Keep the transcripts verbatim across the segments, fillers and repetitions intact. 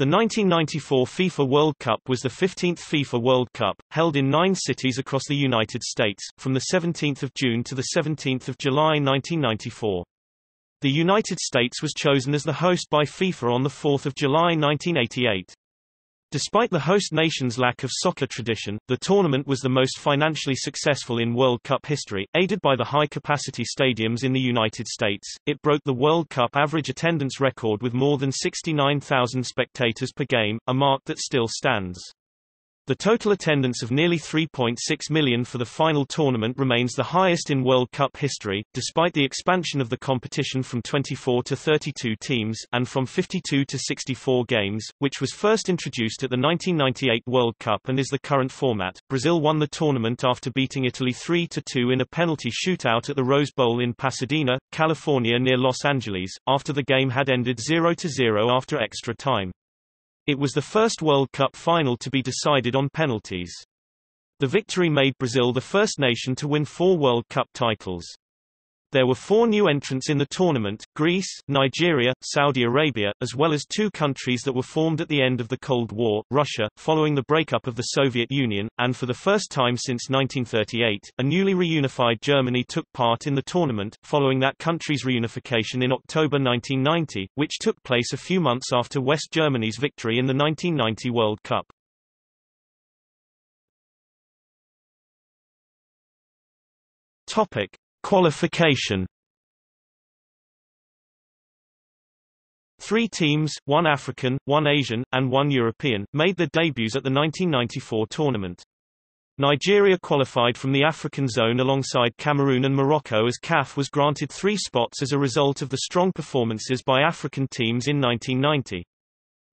The nineteen ninety-four FIFA World Cup was the fifteenth FIFA World Cup, held in nine cities across the United States, from the seventeenth of June to the seventeenth of July nineteen ninety-four. The United States was chosen as the host by FIFA on the fourth of July nineteen eighty-eight. Despite the host nation's lack of soccer tradition, the tournament was the most financially successful in World Cup history, aided by the high-capacity stadiums in the United States. It broke the World Cup average attendance record with more than sixty-nine thousand spectators per game, a mark that still stands. The total attendance of nearly three point six million for the final tournament remains the highest in World Cup history, despite the expansion of the competition from twenty-four to thirty-two teams, and from fifty-two to sixty-four games, which was first introduced at the nineteen ninety-eight World Cup and is the current format. Brazil won the tournament after beating Italy three to two in a penalty shootout at the Rose Bowl in Pasadena, California near Los Angeles, after the game had ended zero to zero after extra time. It was the first World Cup final to be decided on penalties. The victory made Brazil the first nation to win four World Cup titles. There were four new entrants in the tournament: Greece, Nigeria, Saudi Arabia, as well as two countries that were formed at the end of the Cold War, Russia, following the breakup of the Soviet Union, and for the first time since nineteen thirty-eight, a newly reunified Germany took part in the tournament, following that country's reunification in October nineteen ninety, which took place a few months after West Germany's victory in the nineteen ninety World Cup. Topic: Qualification. Three teams, one African, one Asian, and one European, made their debuts at the nineteen ninety-four tournament. Nigeria qualified from the African zone alongside Cameroon and Morocco, as C A F was granted three spots as a result of the strong performances by African teams in nineteen ninety.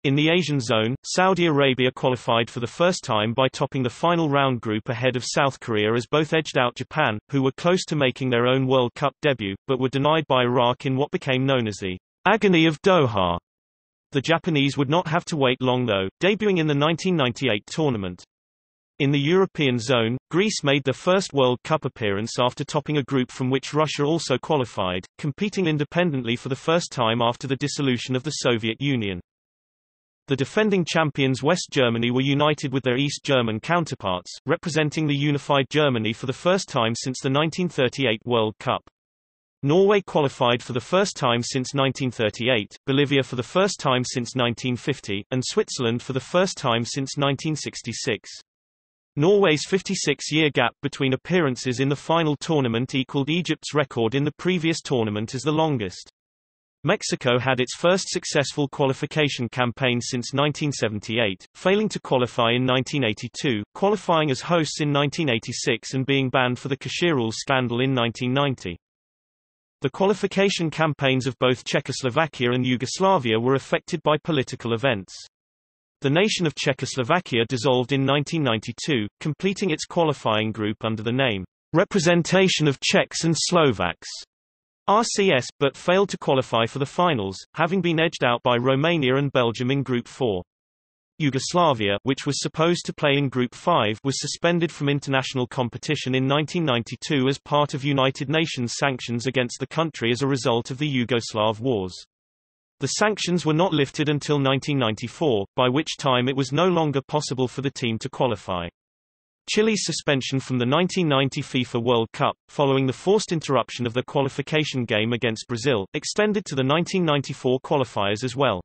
In the Asian zone, Saudi Arabia qualified for the first time by topping the final round group ahead of South Korea, as both edged out Japan, who were close to making their own World Cup debut, but were denied by Iraq in what became known as the Agony of Doha. The Japanese would not have to wait long though, debuting in the nineteen ninety-eight tournament. In the European zone, Greece made their first World Cup appearance after topping a group from which Russia also qualified, competing independently for the first time after the dissolution of the Soviet Union. The defending champions West Germany were united with their East German counterparts, representing the unified Germany for the first time since the nineteen thirty-eight World Cup. Norway qualified for the first time since nineteen thirty-eight, Bolivia for the first time since nineteen fifty, and Switzerland for the first time since nineteen sixty-six. Norway's fifty-six-year gap between appearances in the final tournament equaled Egypt's record in the previous tournament as the longest. Mexico had its first successful qualification campaign since nineteen seventy-eight, failing to qualify in nineteen eighty-two, qualifying as hosts in nineteen eighty-six and being banned for the Cachirules scandal in nineteen ninety. The qualification campaigns of both Czechoslovakia and Yugoslavia were affected by political events. The nation of Czechoslovakia dissolved in nineteen ninety-two, completing its qualifying group under the name Representation of Czechs and Slovaks. R C S, but failed to qualify for the finals, having been edged out by Romania and Belgium in Group four. Yugoslavia, which was supposed to play in Group five, was suspended from international competition in nineteen ninety-two as part of United Nations sanctions against the country as a result of the Yugoslav wars. The sanctions were not lifted until nineteen ninety-four, by which time it was no longer possible for the team to qualify. Chile's suspension from the nineteen ninety FIFA World Cup, following the forced interruption of the qualification game against Brazil, extended to the nineteen ninety-four qualifiers as well.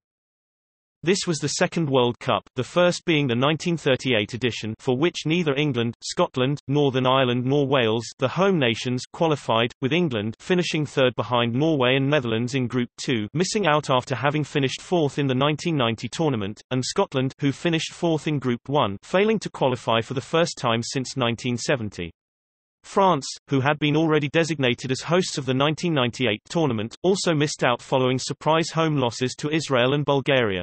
This was the second World Cup, the first being the nineteen thirty-eight edition, for which neither England, Scotland, Northern Ireland nor Wales, the home nations, qualified, with England finishing third behind Norway and Netherlands in Group two, missing out after having finished fourth in the nineteen ninety tournament, and Scotland, who finished fourth in Group one, failing to qualify for the first time since nineteen seventy. France, who had been already designated as hosts of the nineteen ninety-eight tournament, also missed out following surprise home losses to Israel and Bulgaria.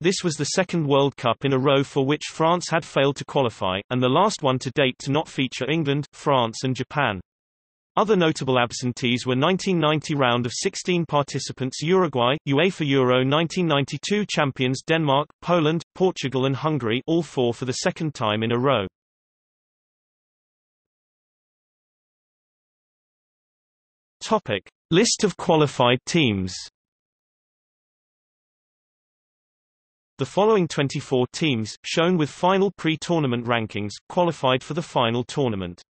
This was the second World Cup in a row for which France had failed to qualify, and the last one to date to not feature England, France and Japan. Other notable absentees were nineteen ninety round of sixteen participants Uruguay, UEFA Euro nineteen ninety-two champions Denmark, Poland, Portugal and Hungary, all four for the second time in a row. Topic: List of qualified teams. The following twenty-four teams, shown with final pre-tournament rankings, qualified for the final tournament.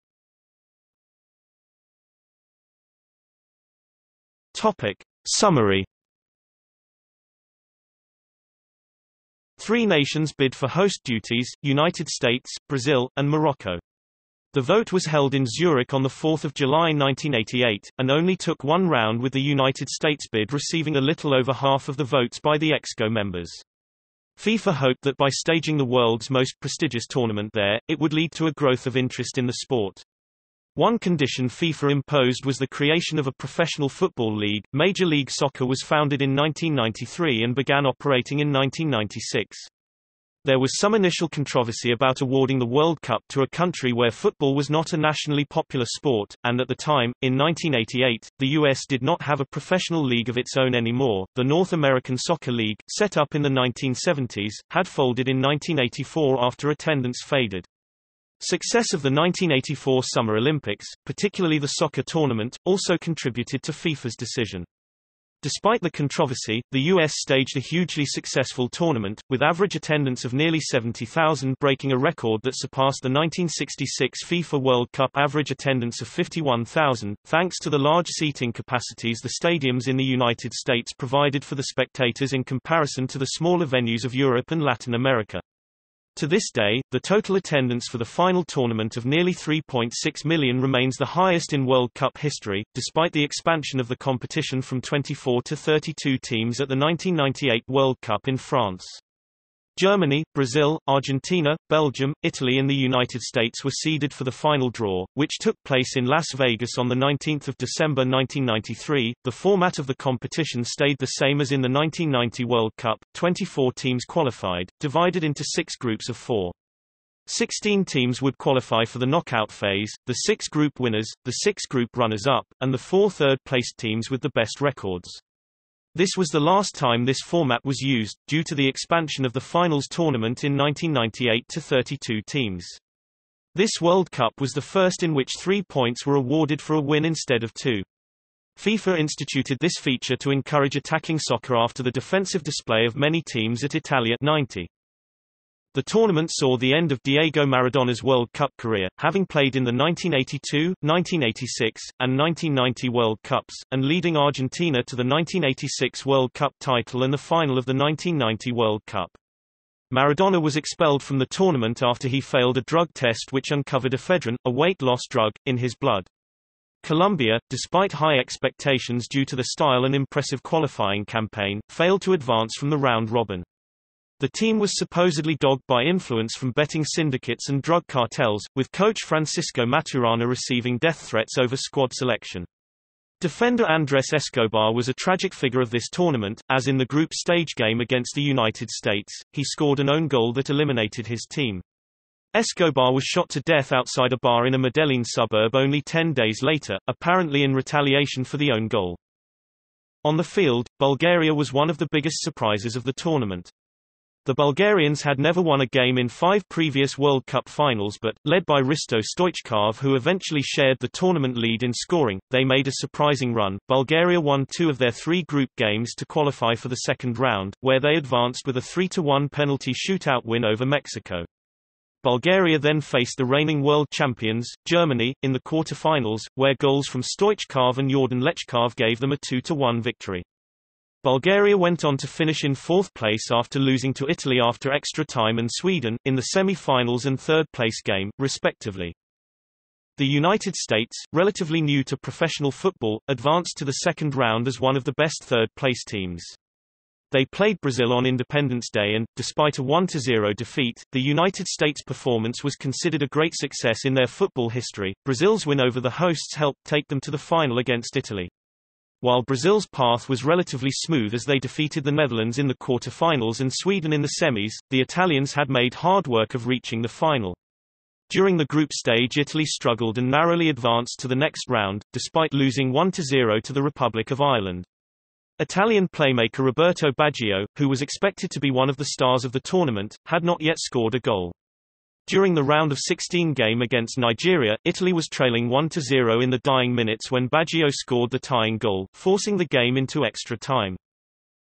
Topic. Summary. Three nations bid for host duties, United States, Brazil, and Morocco. The vote was held in Zurich on the fourth of July nineteen eighty-eight, and only took one round with the United States bid receiving a little over half of the votes by the ExCo members. FIFA hoped that by staging the world's most prestigious tournament there, it would lead to a growth of interest in the sport. One condition FIFA imposed was the creation of a professional football league. Major League Soccer was founded in nineteen ninety-three and began operating in nineteen ninety-six. There was some initial controversy about awarding the World Cup to a country where football was not a nationally popular sport, and at the time, in nineteen eighty-eight, the U S did not have a professional league of its own anymore. The North American Soccer League, set up in the nineteen seventies, had folded in nineteen eighty-four after attendance faded. Success of the nineteen eighty-four Summer Olympics, particularly the soccer tournament, also contributed to FIFA's decision. Despite the controversy, the U S staged a hugely successful tournament, with average attendance of nearly seventy thousand, breaking a record that surpassed the nineteen sixty-six FIFA World Cup average attendance of fifty-one thousand. Thanks to the large seating capacities the stadiums in the United States provided for the spectators in comparison to the smaller venues of Europe and Latin America. To this day, the total attendance for the final tournament of nearly three point six million remains the highest in World Cup history, despite the expansion of the competition from twenty-four to thirty-two teams at the nineteen ninety-eight World Cup in France. Germany, Brazil, Argentina, Belgium, Italy and the United States were seeded for the final draw, which took place in Las Vegas on the nineteenth of December nineteen ninety-three. The format of the competition stayed the same as in the nineteen ninety World Cup. twenty-four teams qualified, divided into six groups of four. sixteen teams would qualify for the knockout phase, the six group winners, the six group runners-up, and the four third-placed teams with the best records. This was the last time this format was used, due to the expansion of the finals tournament in nineteen ninety-eight to thirty-two teams. This World Cup was the first in which three points were awarded for a win instead of two. FIFA instituted this feature to encourage attacking soccer after the defensive display of many teams at Italia ninety. The tournament saw the end of Diego Maradona's World Cup career, having played in the nineteen eighty-two, nineteen eighty-six, and nineteen ninety World Cups, and leading Argentina to the nineteen eighty-six World Cup title and the final of the nineteen ninety World Cup. Maradona was expelled from the tournament after he failed a drug test which uncovered ephedrine, a weight loss drug, in his blood. Colombia, despite high expectations due to the style and impressive qualifying campaign, failed to advance from the round robin. The team was supposedly dogged by influence from betting syndicates and drug cartels, with coach Francisco Maturana receiving death threats over squad selection. Defender Andrés Escobar was a tragic figure of this tournament, as in the group stage game against the United States, he scored an own goal that eliminated his team. Escobar was shot to death outside a bar in a Medellin suburb only ten days later, apparently in retaliation for the own goal. On the field, Bulgaria was one of the biggest surprises of the tournament. The Bulgarians had never won a game in five previous World Cup finals but, led by Hristo Stoichkov who eventually shared the tournament lead in scoring, they made a surprising run. Bulgaria won two of their three group games to qualify for the second round, where they advanced with a three to one penalty shootout win over Mexico. Bulgaria then faced the reigning world champions, Germany, in the quarter-finals, where goals from Stoichkov and Jordan Lechkov gave them a two to one victory. Bulgaria went on to finish in fourth place after losing to Italy after extra time and Sweden, in the semi-finals and third-place game, respectively. The United States, relatively new to professional football, advanced to the second round as one of the best third-place teams. They played Brazil on Independence Day and, despite a one to zero defeat, the United States' performance was considered a great success in their football history. Brazil's win over the hosts helped take them to the final against Italy. While Brazil's path was relatively smooth as they defeated the Netherlands in the quarter-finals and Sweden in the semis, the Italians had made hard work of reaching the final. During the group stage Italy struggled and narrowly advanced to the next round, despite losing one to zero to the Republic of Ireland. Italian playmaker Roberto Baggio, who was expected to be one of the stars of the tournament, had not yet scored a goal. During the round of sixteen game against Nigeria, Italy was trailing one to zero in the dying minutes when Baggio scored the tying goal, forcing the game into extra time.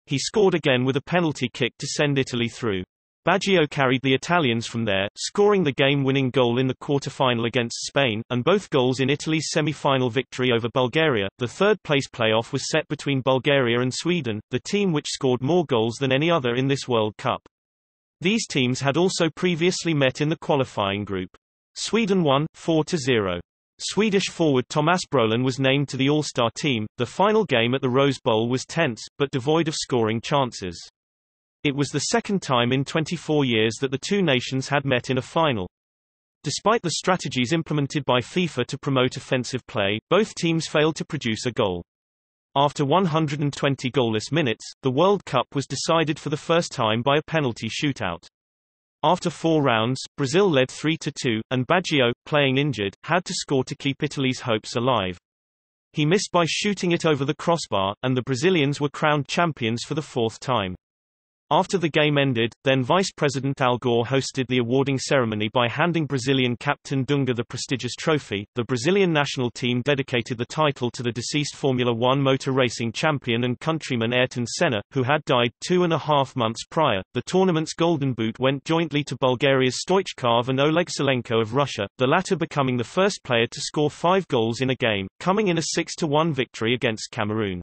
He scored again with a penalty kick to send Italy through. Baggio carried the Italians from there, scoring the game-winning goal in the quarterfinal against Spain, and both goals in Italy's semi-final victory over Bulgaria. The third-place playoff was set between Bulgaria and Sweden, the team which scored more goals than any other in this World Cup. These teams had also previously met in the qualifying group. Sweden won, four to zero. Swedish forward Tomas Brolin was named to the All-Star team. The final game at the Rose Bowl was tense, but devoid of scoring chances. It was the second time in twenty-four years that the two nations had met in a final. Despite the strategies implemented by FIFA to promote offensive play, both teams failed to produce a goal. After one hundred twenty goalless minutes, the World Cup was decided for the first time by a penalty shootout. After four rounds, Brazil led three to two, and Baggio, playing injured, had to score to keep Italy's hopes alive. He missed by shooting it over the crossbar, and the Brazilians were crowned champions for the fourth time. After the game ended, then-Vice President Al Gore hosted the awarding ceremony by handing Brazilian captain Dunga the prestigious trophy. The Brazilian national team dedicated the title to the deceased Formula One motor racing champion and countryman Ayrton Senna, who had died two and a half months prior. The tournament's golden boot went jointly to Bulgaria's Stoichkov and Oleg Salenko of Russia, the latter becoming the first player to score five goals in a game, coming in a six to one victory against Cameroon.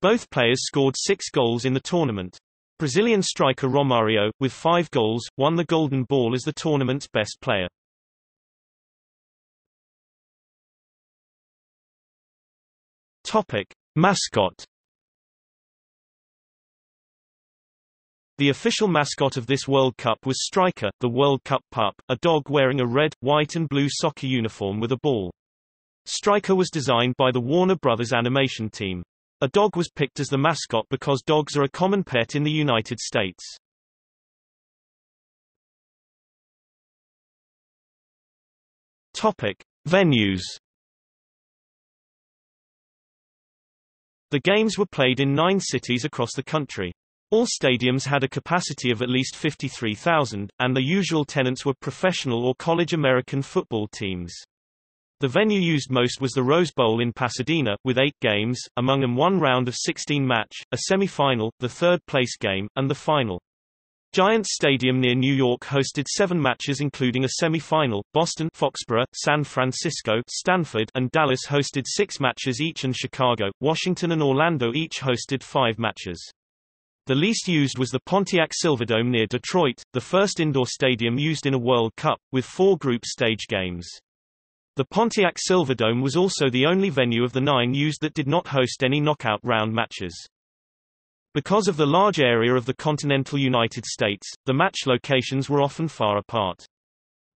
Both players scored six goals in the tournament. Brazilian striker Romario, with five goals, won the Golden Ball as the tournament's best player. Topic: Mascot. The official mascot of this World Cup was Stryker, the World Cup pup, a dog wearing a red, white and blue soccer uniform with a ball. Stryker was designed by the Warner Brothers animation team. A dog was picked as the mascot because dogs are a common pet in the United States. Topic: Venues. The games were played in nine cities across the country. All stadiums had a capacity of at least fifty-three thousand, and the usual tenants were professional or college American football teams. The venue used most was the Rose Bowl in Pasadena, with eight games, among them one round of sixteen match, a semi-final, the third-place game, and the final. Giants Stadium near New York hosted seven matches including a semi-final. Boston, Foxborough, San Francisco, Stanford, and Dallas hosted six matches each, and Chicago, Washington and Orlando each hosted five matches. The least used was the Pontiac Silverdome near Detroit, the first indoor stadium used in a World Cup, with four group stage games. The Pontiac Silverdome was also the only venue of the nine used that did not host any knockout round matches. Because of the large area of the continental United States, the match locations were often far apart.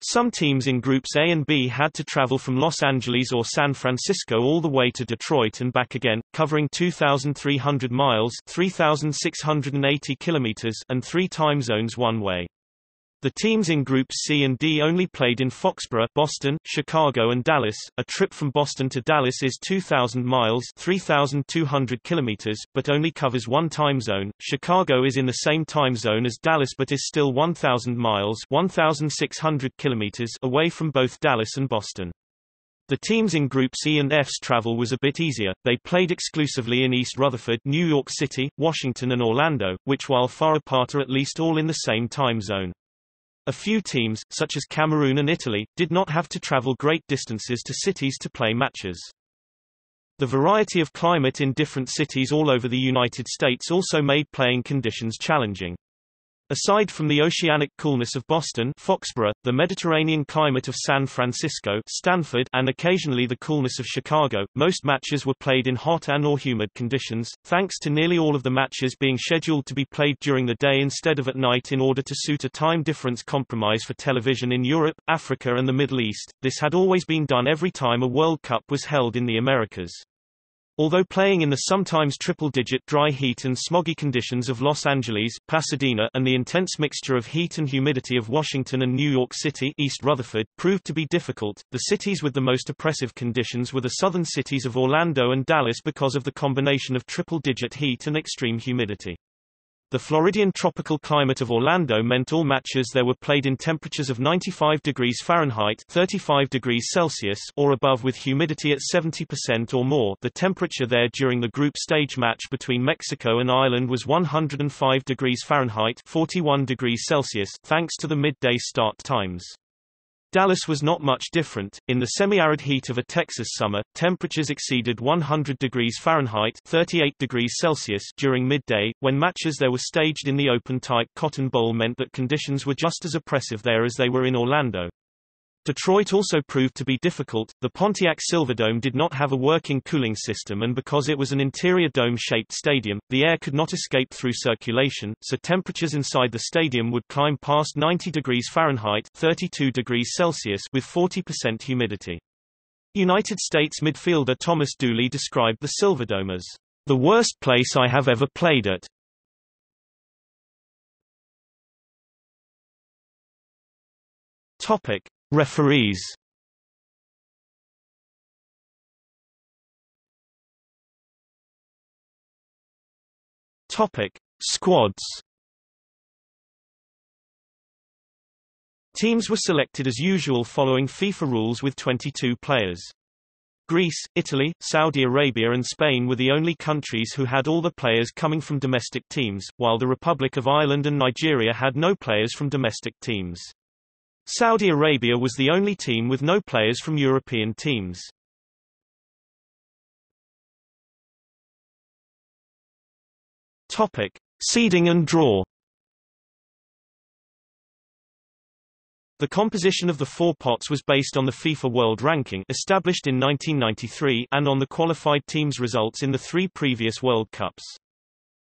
Some teams in Groups A and B had to travel from Los Angeles or San Francisco all the way to Detroit and back again, covering two thousand three hundred miles (three thousand six hundred eighty kilometers) and three time zones one way. The teams in Groups C and D only played in Foxborough, Boston, Chicago and Dallas. A trip from Boston to Dallas is two thousand miles (three thousand two hundred kilometers), but only covers one time zone. Chicago is in the same time zone as Dallas but is still one thousand miles (one thousand six hundred kilometers) away from both Dallas and Boston. The teams in Groups E and F's travel was a bit easier. They played exclusively in East Rutherford, New York City, Washington and Orlando, which while far apart are at least all in the same time zone. A few teams, such as Cameroon and Italy, did not have to travel great distances to cities to play matches. The variety of climate in different cities all over the United States also made playing conditions challenging. Aside from the oceanic coolness of Boston, Foxborough, the Mediterranean climate of San Francisco, Stanford, and occasionally the coolness of Chicago, most matches were played in hot and/or humid conditions, thanks to nearly all of the matches being scheduled to be played during the day instead of at night in order to suit a time difference compromise for television in Europe, Africa, and the Middle East. This had always been done every time a World Cup was held in the Americas. Although playing in the sometimes triple-digit dry heat and smoggy conditions of Los Angeles, Pasadena, and the intense mixture of heat and humidity of Washington and New York City, East Rutherford, proved to be difficult, the cities with the most oppressive conditions were the southern cities of Orlando and Dallas because of the combination of triple-digit heat and extreme humidity. The Floridian tropical climate of Orlando meant all matches there were played in temperatures of ninety-five degrees Fahrenheit (thirty-five degrees Celsius) or above with humidity at seventy percent or more. The temperature there during the group stage match between Mexico and Ireland was one hundred five degrees Fahrenheit (forty-one degrees Celsius) thanks to the midday start times. Dallas was not much different. In the semi-arid heat of a Texas summer, temperatures exceeded one hundred degrees Fahrenheit (thirty-eight degrees Celsius) during midday, when matches there were staged in the open-type Cotton Bowl meant that conditions were just as oppressive there as they were in Orlando. Detroit also proved to be difficult. The Pontiac Silverdome did not have a working cooling system, and because it was an interior dome-shaped stadium, the air could not escape through circulation, so temperatures inside the stadium would climb past ninety degrees Fahrenheit (thirty-two degrees Celsius) with forty percent humidity. United States midfielder Thomas Dooley described the Silverdome as, "...the worst place I have ever played at." Referees. Topic: Squads. Teams were selected as usual following FIFA rules with twenty-two players. Greece, Italy, Saudi Arabia and Spain were the only countries who had all the players coming from domestic teams, while the Republic of Ireland and Nigeria had no players from domestic teams. Saudi Arabia was the only team with no players from European teams. Topic: Seeding and draw. The composition of the four pots was based on the FIFA World Ranking established in nineteen ninety-three and on the qualified teams' results in the three previous World Cups.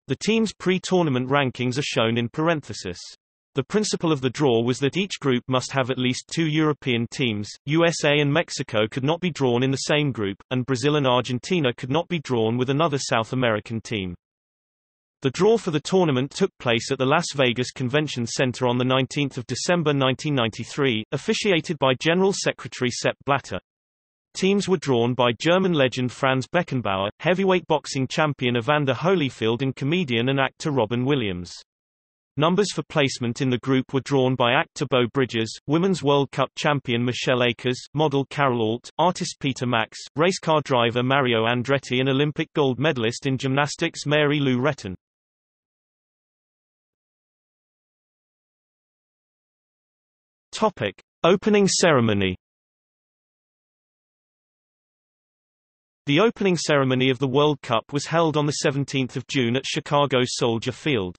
The teams' pre-tournament rankings are shown in parenthesis. The principle of the draw was that each group must have at least two European teams. U S A and Mexico could not be drawn in the same group, and Brazil and Argentina could not be drawn with another South American team. The draw for the tournament took place at the Las Vegas Convention Center on the nineteenth of December nineteen ninety-three, officiated by General Secretary Sepp Blatter. Teams were drawn by German legend Franz Beckenbauer, heavyweight boxing champion Evander Holyfield and comedian and actor Robin Williams. Numbers for placement in the group were drawn by actor Beau Bridges, Women's World Cup champion Michelle Akers, model Carol Alt, artist Peter Max, racecar driver Mario Andretti and Olympic gold medalist in gymnastics Mary Lou Retton. Opening ceremony. The opening ceremony of the World Cup was held on the seventeenth of June at Chicago's Soldier Field.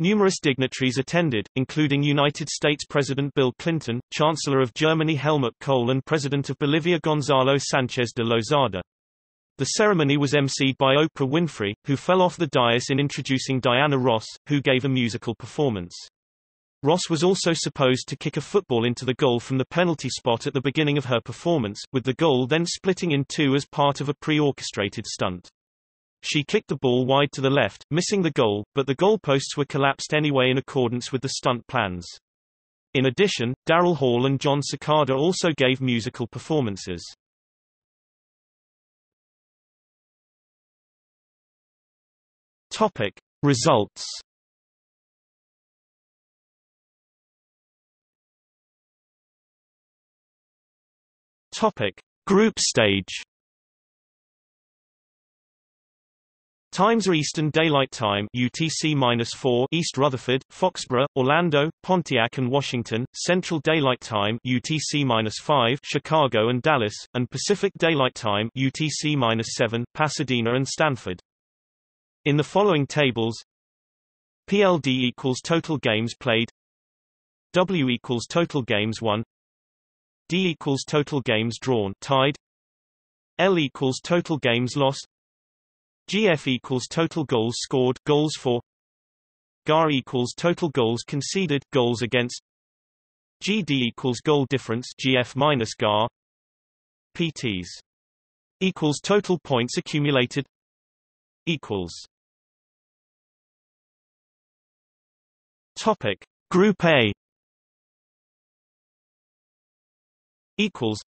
Numerous dignitaries attended, including United States President Bill Clinton, Chancellor of Germany Helmut Kohl and President of Bolivia Gonzalo Sanchez de Lozada. The ceremony was emceed by Oprah Winfrey, who fell off the dais in introducing Diana Ross, who gave a musical performance. Ross was also supposed to kick a football into the goal from the penalty spot at the beginning of her performance, with the goal then splitting in two as part of a pre-orchestrated stunt. She kicked the ball wide to the left, missing the goal, but the goalposts were collapsed anyway in accordance with the stunt plans. In addition, Daryl Hall and John Cicada also gave musical performances. Topic: Results. Topic: Group stage. Times are Eastern Daylight Time U T C minus four East Rutherford, Foxborough, Orlando, Pontiac and Washington, Central Daylight Time U T C minus five Chicago and Dallas, and Pacific Daylight Time U T C minus seven Pasadena and Stanford. In the following tables: P L D equals total games played, W equals total games won, D equals total games drawn tied, L equals total games lost, G F equals total goals scored, goals for, G A R equals total goals conceded, goals against, G D equals goal difference, G F minus G A R, P Ts equals total points accumulated, equals. Topic: Group A equals.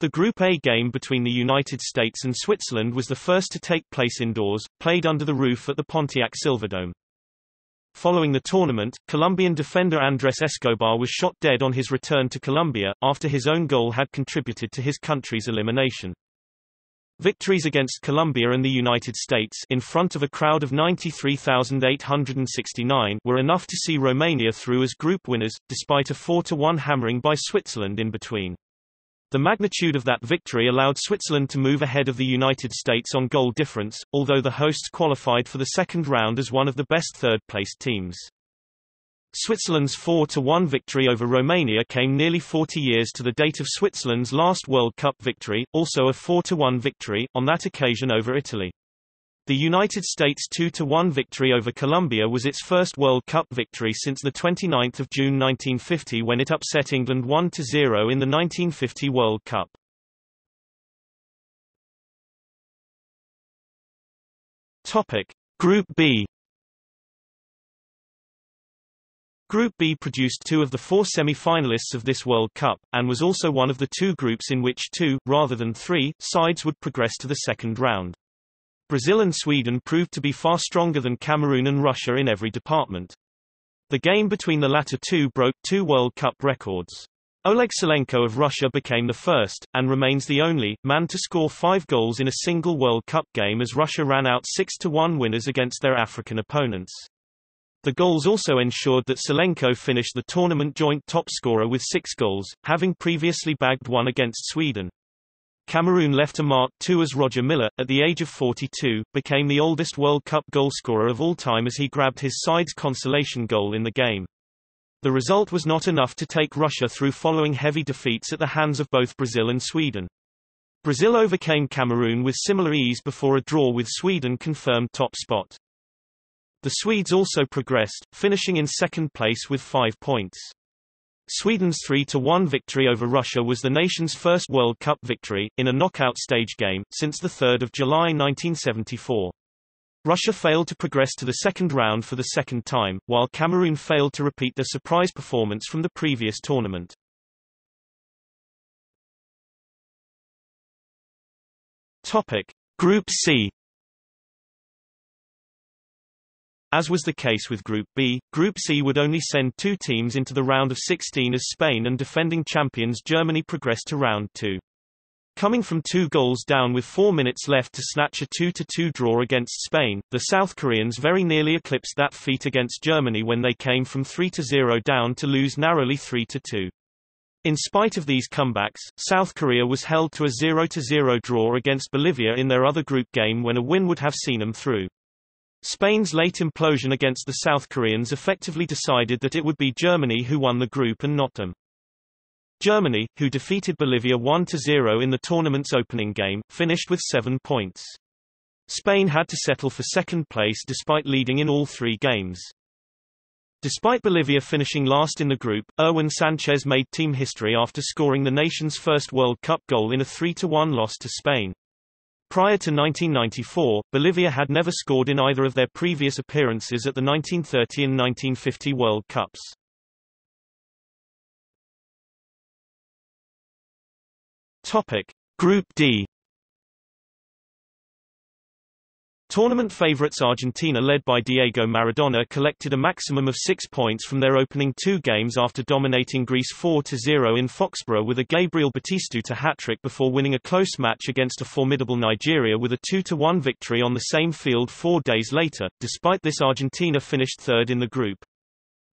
The Group A game between the United States and Switzerland was the first to take place indoors, played under the roof at the Pontiac Silverdome. Following the tournament, Colombian defender Andrés Escobar was shot dead on his return to Colombia, after his own goal had contributed to his country's elimination. Victories against Colombia and the United States in front of a crowd of ninety-three thousand eight hundred sixty-nine were enough to see Romania through as group winners, despite a four to one hammering by Switzerland in between. The magnitude of that victory allowed Switzerland to move ahead of the United States on goal difference, although the hosts qualified for the second round as one of the best third-placed teams. Switzerland's four to one victory over Romania came nearly forty years to the date of Switzerland's last World Cup victory, also a four to one victory, on that occasion over Italy. The United States' two to one victory over Colombia was its first World Cup victory since the twenty-ninth of June nineteen fifty, when it upset England one to zero in the nineteen fifty World Cup. Group B. Group B produced two of the four semi-finalists of this World Cup, and was also one of the two groups in which two, rather than three, sides would progress to the second round. Brazil and Sweden proved to be far stronger than Cameroon and Russia in every department. The game between the latter two broke two World Cup records. Oleg Salenko of Russia became the first, and remains the only, man to score five goals in a single World Cup game, as Russia ran out six to one winners against their African opponents. The goals also ensured that Salenko finished the tournament joint top scorer with six goals, having previously bagged one against Sweden. Cameroon left a mark too, as Roger Milla, at the age of forty-two, became the oldest World Cup goalscorer of all time as he grabbed his side's consolation goal in the game. The result was not enough to take Russia through following heavy defeats at the hands of both Brazil and Sweden. Brazil overcame Cameroon with similar ease before a draw with Sweden confirmed top spot. The Swedes also progressed, finishing in second place with five points. Sweden's three to one victory over Russia was the nation's first World Cup victory, in a knockout stage game, since the third of July nineteen seventy-four. Russia failed to progress to the second round for the second time, while Cameroon failed to repeat their surprise performance from the previous tournament. Group C. As was the case with Group B, Group C would only send two teams into the round of sixteen, as Spain and defending champions Germany progressed to round two. Coming from two goals down with four minutes left to snatch a two to two draw against Spain, the South Koreans very nearly eclipsed that feat against Germany when they came from three to zero down to lose narrowly three to two. In spite of these comebacks, South Korea was held to a zero to zero draw against Bolivia in their other group game when a win would have seen them through. Spain's late implosion against the South Koreans effectively decided that it would be Germany who won the group and not them. Germany, who defeated Bolivia one to zero in the tournament's opening game, finished with seven points. Spain had to settle for second place despite leading in all three games. Despite Bolivia finishing last in the group, Erwin Sanchez made team history after scoring the nation's first World Cup goal in a three to one loss to Spain. Prior to nineteen ninety-four, Bolivia had never scored in either of their previous appearances at the nineteen thirty and nineteen fifty World Cups. Topic: Group D. Tournament favourites Argentina, led by Diego Maradona, collected a maximum of six points from their opening two games after dominating Greece four to zero in Foxborough with a Gabriel Batistuta hat-trick before winning a close match against a formidable Nigeria with a two to one victory on the same field four days later. Despite this, Argentina finished third in the group.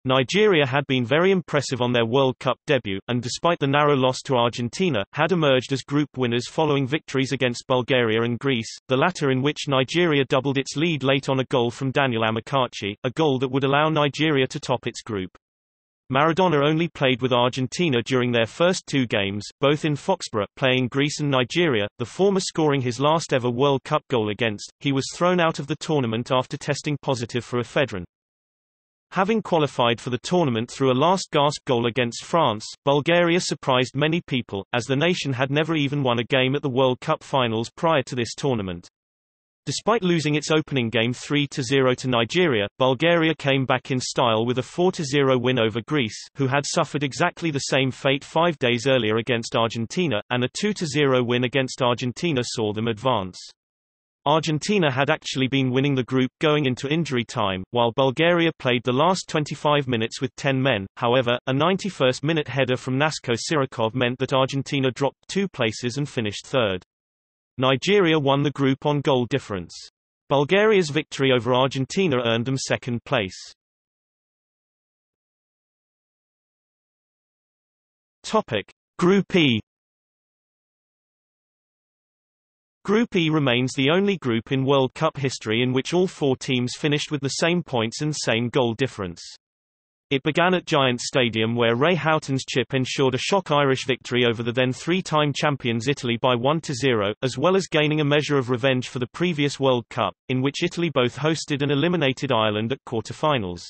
Nigeria had been very impressive on their World Cup debut, and despite the narrow loss to Argentina, had emerged as group winners following victories against Bulgaria and Greece, the latter in which Nigeria doubled its lead late on a goal from Daniel Amakachi, a goal that would allow Nigeria to top its group. Maradona only played with Argentina during their first two games, both in Foxborough, playing Greece and Nigeria, the former scoring his last ever World Cup goal against. He was thrown out of the tournament after testing positive for ephedrine. Having qualified for the tournament through a last-gasp goal against France, Bulgaria surprised many people, as the nation had never even won a game at the World Cup finals prior to this tournament. Despite losing its opening game three to zero to Nigeria, Bulgaria came back in style with a four to zero win over Greece, who had suffered exactly the same fate five days earlier against Argentina, and a two to zero win against Argentina saw them advance. Argentina had actually been winning the group going into injury time, while Bulgaria played the last twenty-five minutes with ten men. However, a ninety-first minute header from Nasko Sirakov meant that Argentina dropped two places and finished third. Nigeria won the group on goal difference. Bulgaria's victory over Argentina earned them second place. Topic: Group E. Group E remains the only group in World Cup history in which all four teams finished with the same points and same goal difference. It began at Giants Stadium, where Ray Houghton's chip ensured a shock Irish victory over the then three-time champions Italy by one to zero, as well as gaining a measure of revenge for the previous World Cup, in which Italy both hosted and eliminated Ireland at quarterfinals.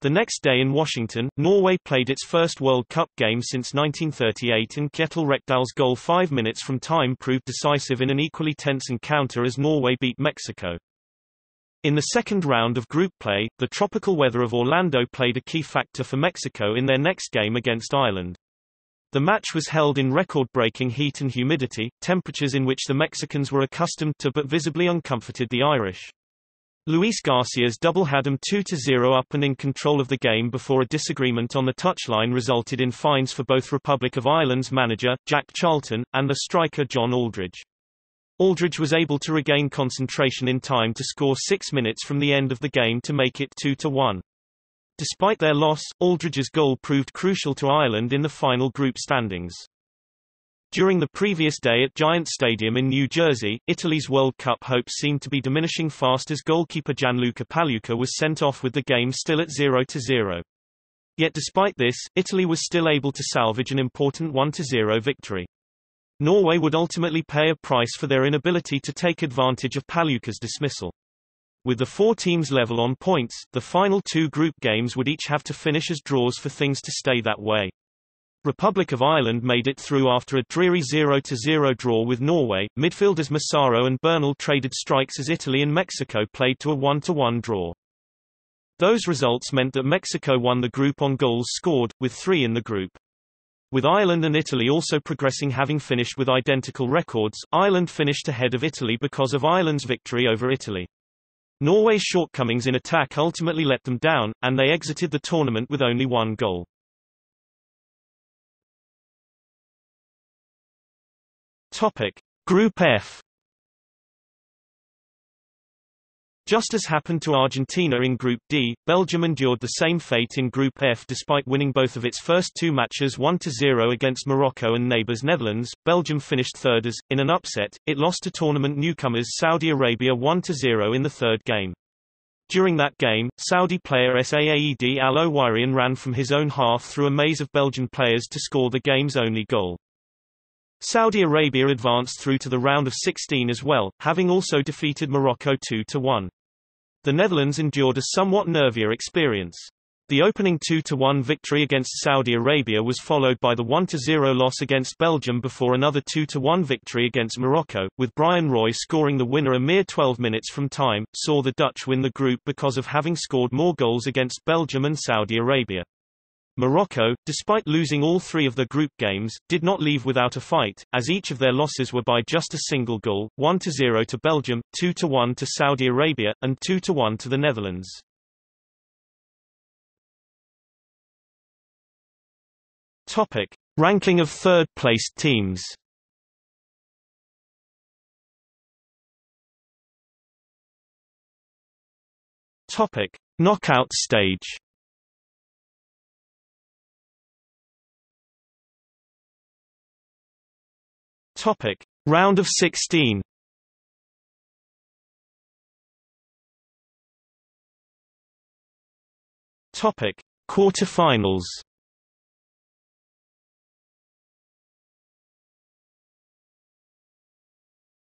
The next day in Washington, Norway played its first World Cup game since nineteen thirty-eight, and Kjetil Rekdal's goal five minutes from time proved decisive in an equally tense encounter as Norway beat Mexico. In the second round of group play, the tropical weather of Orlando played a key factor for Mexico in their next game against Ireland. The match was held in record-breaking heat and humidity, temperatures in which the Mexicans were accustomed to but visibly uncomforted the Irish. Luis Garcia's double had them two to zero up and in control of the game before a disagreement on the touchline resulted in fines for both Republic of Ireland's manager, Jack Charlton, and the striker John Aldridge. Aldridge was able to regain concentration in time to score six minutes from the end of the game to make it two to one. Despite their loss, Aldridge's goal proved crucial to Ireland in the final group standings. During the previous day at Giants Stadium in New Jersey, Italy's World Cup hopes seemed to be diminishing fast as goalkeeper Gianluca Pagliuca was sent off with the game still at zero to zero. Yet despite this, Italy was still able to salvage an important one to zero victory. Norway would ultimately pay a price for their inability to take advantage of Pagliuca's dismissal. With the four teams level on points, the final two group games would each have to finish as draws for things to stay that way. Republic of Ireland made it through after a dreary zero to zero draw with Norway. Midfielders Massaro and Bernal traded strikes as Italy and Mexico played to a one to one draw. Those results meant that Mexico won the group on goals scored, with three in the group. With Ireland and Italy also progressing, having finished with identical records, Ireland finished ahead of Italy because of Ireland's victory over Italy. Norway's shortcomings in attack ultimately let them down, and they exited the tournament with only one goal. Topic: Group F. Just as happened to Argentina in Group D, Belgium endured the same fate in Group F despite winning both of its first two matches one to zero against Morocco and neighbours Netherlands. Belgium finished third as, in an upset, it lost to tournament newcomers Saudi Arabia one to zero in the third game. During that game, Saudi player Saad Al-Owarian ran from his own half through a maze of Belgian players to score the game's only goal. Saudi Arabia advanced through to the round of sixteen as well, having also defeated Morocco two to one. The Netherlands endured a somewhat nervier experience. The opening two to one victory against Saudi Arabia was followed by the one to zero loss against Belgium before another two to one victory against Morocco, with Brian Roy scoring the winner a mere twelve minutes from time, saw the Dutch win the group because of having scored more goals against Belgium and Saudi Arabia. Morocco, despite losing all three of the group games, did not leave without a fight, as each of their losses were by just a single goal, one to zero to Belgium, two to one to Saudi Arabia, and two to one to the Netherlands. Topic: Ranking of third-placed teams. Topic: Knockout stage. Topic: Round of sixteen. Topic: Quarterfinals.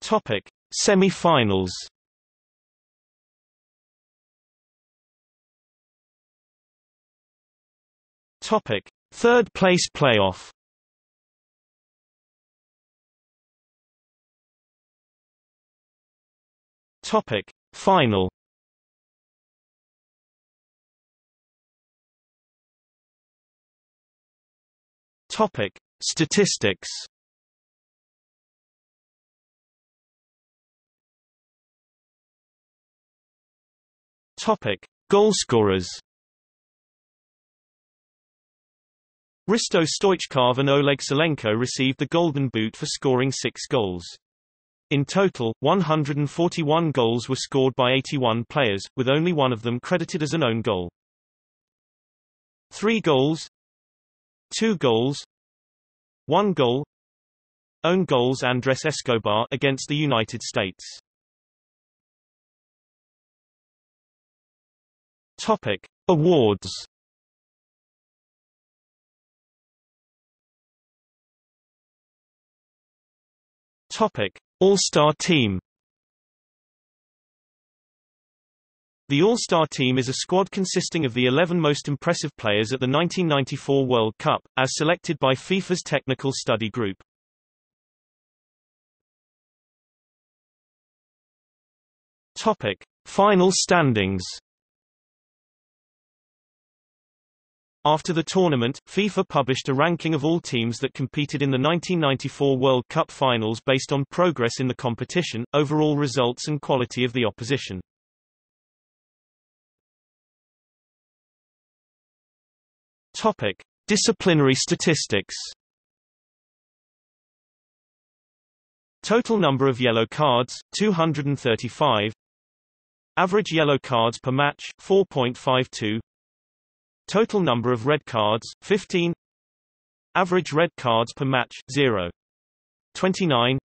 Topic: Semi-finals. Topic: Third place playoff. Topic: Final. Topic: Statistics. Topic: Goalscorers. Hristo Stoichkov and Oleg Salenko received the Golden Boot for scoring six goals. In total, one hundred forty-one goals were scored by eighty-one players, with only one of them credited as an own goal. Three goals, two goals, one goal. Own goals: Andrés Escobar against the United States. Topic: Awards. Topic: All-Star Team. The All-Star Team is a squad consisting of the eleven most impressive players at the nineteen ninety-four World Cup, as selected by FIFA's Technical Study Group. Topic: Final standings. After the tournament, FIFA published a ranking of all teams that competed in the nineteen ninety-four World Cup finals based on progress in the competition, overall results and quality of the opposition. Topic: Disciplinary statistics. Total number of yellow cards, two hundred thirty-five. Average yellow cards per match, four point five two. Total number of red cards, fifteen. Average red cards per match, zero point two nine.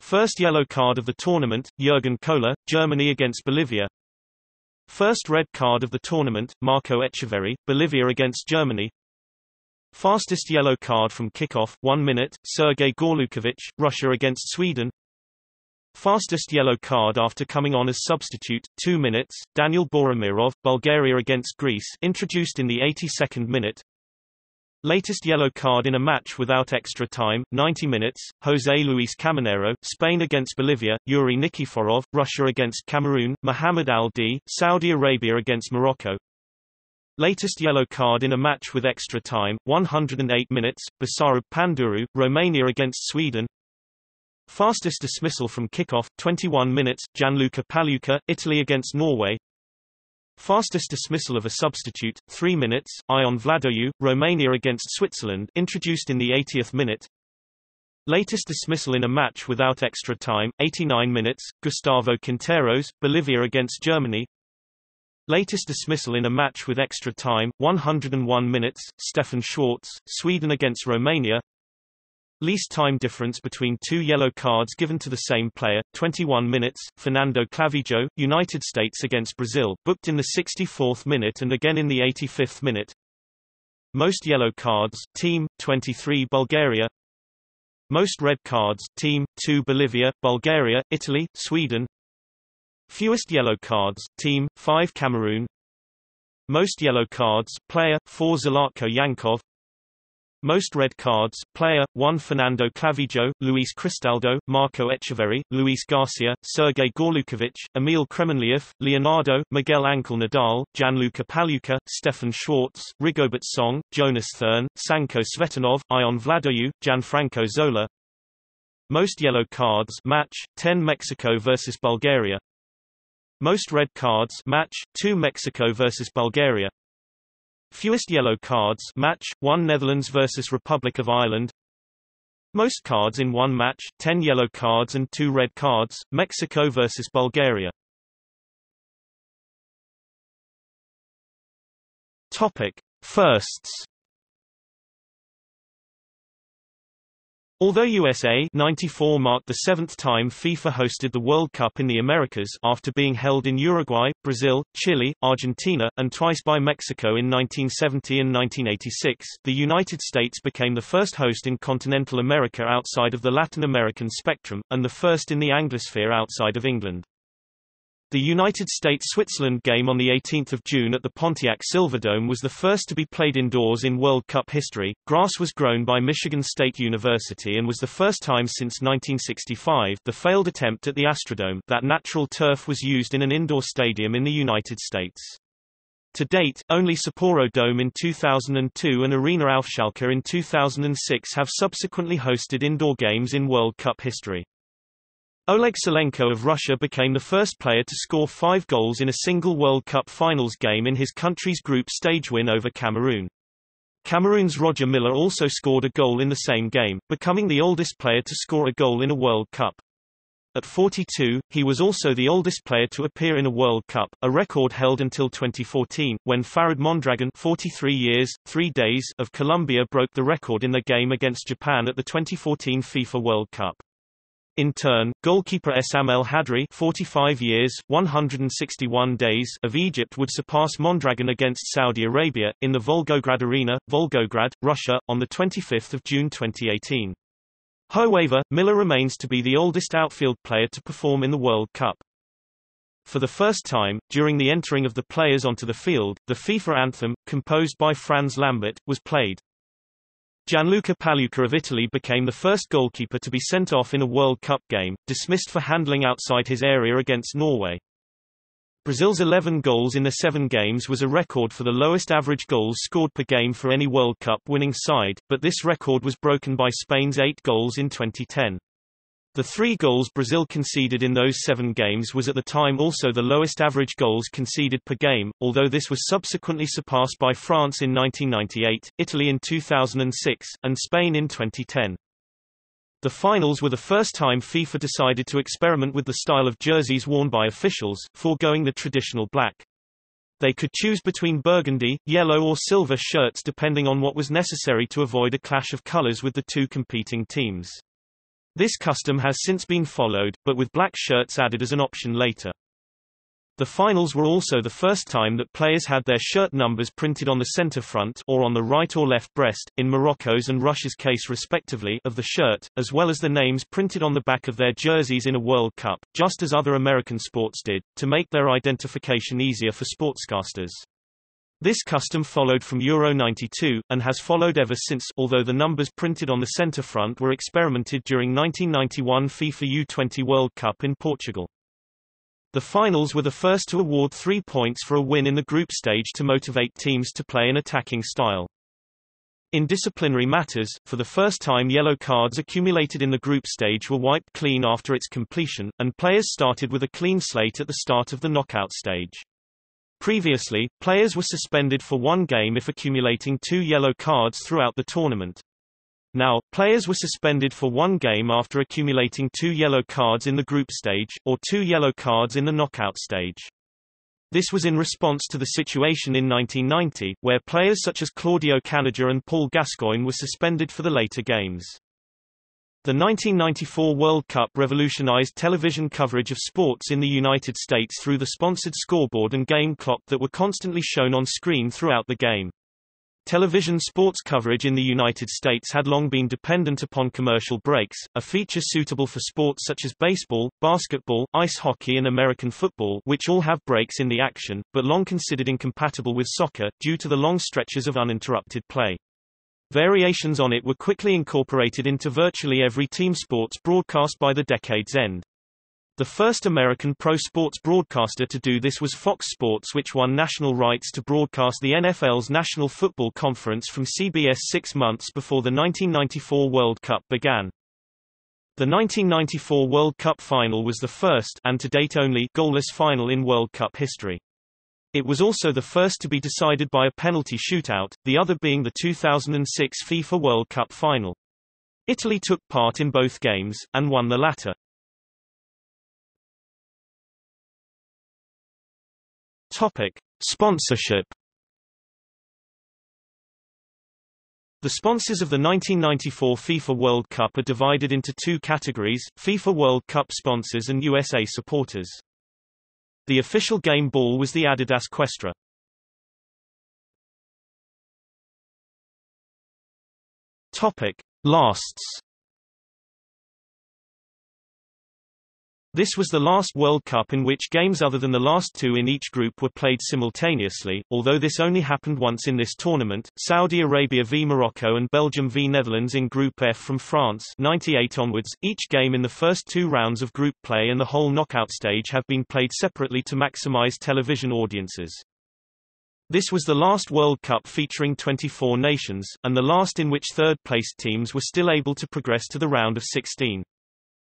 First yellow card of the tournament, Jürgen Kohler, Germany against Bolivia. First red card of the tournament, Marco Etcheverry, Bolivia against Germany. Fastest yellow card from kickoff, one minute, Sergei Gorlukovich, Russia against Sweden. Fastest yellow card after coming on as substitute, two minutes, Daniel Boromirov, Bulgaria against Greece, introduced in the eighty-second minute. Latest yellow card in a match without extra time, ninety minutes, José Luis Caminero, Spain against Bolivia, Yuri Nikiforov, Russia against Cameroon, Mohamed Al-Di, Saudi Arabia against Morocco. Latest yellow card in a match with extra time, one hundred eight minutes, Basarab Panduru, Romania against Sweden. Fastest dismissal from kickoff, twenty-one minutes, Gianluca Pagliuca, Italy against Norway. Fastest dismissal of a substitute, three minutes, Ion Vladoiu, Romania against Switzerland, introduced in the eightieth minute. Latest dismissal in a match without extra time, eighty-nine minutes, Gustavo Quinteros, Bolivia against Germany. Latest dismissal in a match with extra time, one hundred one minutes, Stefan Schwartz, Sweden against Romania. Least time difference between two yellow cards given to the same player, twenty-one minutes, Fernando Clavijo, United States against Brazil, booked in the sixty-fourth minute and again in the eighty-fifth minute. Most yellow cards, Team, twenty-three Bulgaria. Most red cards, Team, two Bolivia, Bulgaria, Italy, Sweden. Fewest yellow cards, Team, five Cameroon. Most yellow cards, Player, four Zlatko Yankov. Most red cards, Player, one Fernando Clavijo, Luis Cristaldo, Marco Etcheverry, Luis Garcia, Sergei Gorlukovich, Emil Kremenliev, Leonardo, Miguel Ángel Nadal, Gianluca Pagliuca, Stefan Schwartz, Rigobert Song, Jonas Thurn, Sanko Svetanov, Ion Vladoiu, Gianfranco Zola. Most yellow cards, Match, ten Mexico versus Bulgaria. Most red cards, Match, two Mexico versus Bulgaria. Fewest yellow cards, Match, one Netherlands versus Republic of Ireland. Most cards in one match, ten yellow cards and two red cards, Mexico versus Bulgaria. Topic: Firsts. Although U S A ninety-four marked the seventh time FIFA hosted the World Cup in the Americas after being held in Uruguay, Brazil, Chile, Argentina, and twice by Mexico in nineteen seventy and nineteen eighty-six, the United States became the first host in continental America outside of the Latin American spectrum, and the first in the Anglosphere outside of England. The United States-Switzerland game on eighteenth of June at the Pontiac Silverdome was the first to be played indoors in World Cup history. Grass was grown by Michigan State University and was the first time since nineteen sixty-five, the failed attempt at the Astrodome, that natural turf was used in an indoor stadium in the United States. To date, only Sapporo Dome in two thousand two and Arena Aufschalke in two thousand six have subsequently hosted indoor games in World Cup history. Oleg Salenko of Russia became the first player to score five goals in a single World Cup finals game in his country's group stage win over Cameroon. Cameroon's Roger Milla also scored a goal in the same game, becoming the oldest player to score a goal in a World Cup. At forty-two, he was also the oldest player to appear in a World Cup, a record held until twenty fourteen, when Farhad Mondragon forty-three years, three days of Colombia broke the record in their game against Japan at the twenty fourteen FIFA World Cup. In turn, goalkeeper Essam El Hadri forty-five years, one hundred sixty-one days of Egypt would surpass Mondragon against Saudi Arabia, in the Volgograd Arena, Volgograd, Russia, on the twenty-fifth of June twenty eighteen. However, Miller remains to be the oldest outfield player to perform in the World Cup. For the first time, during the entering of the players onto the field, the FIFA anthem, composed by Franz Lambert, was played. Gianluca Pagliuca of Italy became the first goalkeeper to be sent off in a World Cup game, dismissed for handling outside his area against Norway. Brazil's eleven goals in the seven games was a record for the lowest average goals scored per game for any World Cup winning side, but this record was broken by Spain's eight goals in twenty ten. The three goals Brazil conceded in those seven games was at the time also the lowest average goals conceded per game, although this was subsequently surpassed by France in nineteen ninety-eight, Italy in two thousand six, and Spain in twenty ten. The finals were the first time FIFA decided to experiment with the style of jerseys worn by officials, foregoing the traditional black. They could choose between burgundy, yellow or silver shirts depending on what was necessary to avoid a clash of colors with the two competing teams. This custom has since been followed, but with black shirts added as an option later. The finals were also the first time that players had their shirt numbers printed on the center front or on the right or left breast, in Morocco's and Russia's case respectively, of the shirt, as well as the names printed on the back of their jerseys in a World Cup, just as other American sports did, to make their identification easier for sportscasters. This custom followed from Euro ninety-two, and has followed ever since, although the numbers printed on the centre front were experimented during nineteen ninety-one FIFA U twenty World Cup in Portugal. The finals were the first to award three points for a win in the group stage to motivate teams to play an attacking style. In disciplinary matters, for the first time yellow cards accumulated in the group stage were wiped clean after its completion, and players started with a clean slate at the start of the knockout stage. Previously, players were suspended for one game if accumulating two yellow cards throughout the tournament. Now, players were suspended for one game after accumulating two yellow cards in the group stage, or two yellow cards in the knockout stage. This was in response to the situation in nineteen ninety, where players such as Claudio Canaggia and Paul Gascoigne were suspended for the later games. The nineteen ninety-four World Cup revolutionized television coverage of sports in the United States through the sponsored scoreboard and game clock that were constantly shown on screen throughout the game. Television sports coverage in the United States had long been dependent upon commercial breaks, a feature suitable for sports such as baseball, basketball, ice hockey and American football, which all have breaks in the action, but long considered incompatible with soccer, due to the long stretches of uninterrupted play. Variations on it were quickly incorporated into virtually every team sports broadcast by the decade's end. The first American pro sports broadcaster to do this was Fox Sports, which won national rights to broadcast the N F L's National Football Conference from C B S six months before the nineteen ninety-four World Cup began. The nineteen ninety-four World Cup final was the first, and to date only, goalless final in World Cup history. It was also the first to be decided by a penalty shootout, the other being the two thousand six FIFA World Cup final. Italy took part in both games, and won the latter. Topic: Sponsorship. The sponsors of the nineteen ninety-four FIFA World Cup are divided into two categories, FIFA World Cup sponsors and U S A supporters. The official game ball was the Adidas Questra. Topic: Lasts. This was the last World Cup in which games other than the last two in each group were played simultaneously, although this only happened once in this tournament, Saudi Arabia v Morocco and Belgium v Netherlands in Group F from France ninety-eight onwards. Each game in the first two rounds of group play and the whole knockout stage have been played separately to maximize television audiences. This was the last World Cup featuring twenty-four nations, and the last in which third-placed teams were still able to progress to the round of sixteen.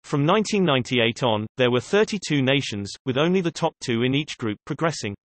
From nineteen ninety-eight on, there were thirty-two nations, with only the top two in each group progressing.